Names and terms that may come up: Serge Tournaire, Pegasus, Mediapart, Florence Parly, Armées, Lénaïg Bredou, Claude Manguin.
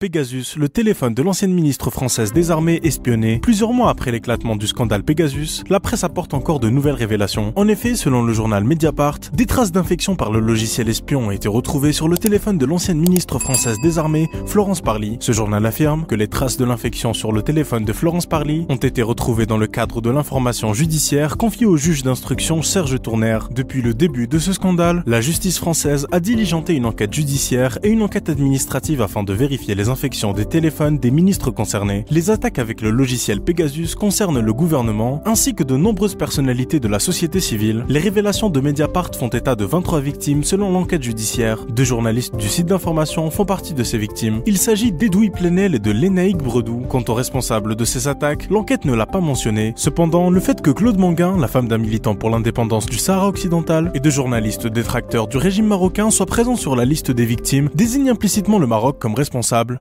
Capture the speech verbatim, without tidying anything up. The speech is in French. Pegasus, le téléphone de l'ancienne ministre française des Armées espionné. Plusieurs mois après l'éclatement du scandale Pegasus, la presse apporte encore de nouvelles révélations. En effet, selon le journal Mediapart, des traces d'infection par le logiciel espion ont été retrouvées sur le téléphone de l'ancienne ministre française des Armées, Florence Parly. Ce journal affirme que les traces de l'infection sur le téléphone de Florence Parly ont été retrouvées dans le cadre de l'information judiciaire confiée au juge d'instruction Serge Tournaire. Depuis le début de ce scandale, la justice française a diligenté une enquête judiciaire et une enquête administrative afin de vérifier les infections des téléphones des ministres concernés. Les attaques avec le logiciel Pegasus concernent le gouvernement ainsi que de nombreuses personnalités de la société civile. Les révélations de Mediapart font état de vingt-trois victimes selon l'enquête judiciaire. Deux journalistes du site d'information font partie de ces victimes. Il s'agit d'Edoui Plenel et de Lénaïg Bredou. Quant aux responsables de ces attaques, l'enquête ne l'a pas mentionné. Cependant, le fait que Claude Manguin, la femme d'un militant pour l'indépendance du Sahara occidental et deux journalistes détracteurs du régime marocain soient présents sur la liste des victimes désigne implicitement le Maroc comme responsable.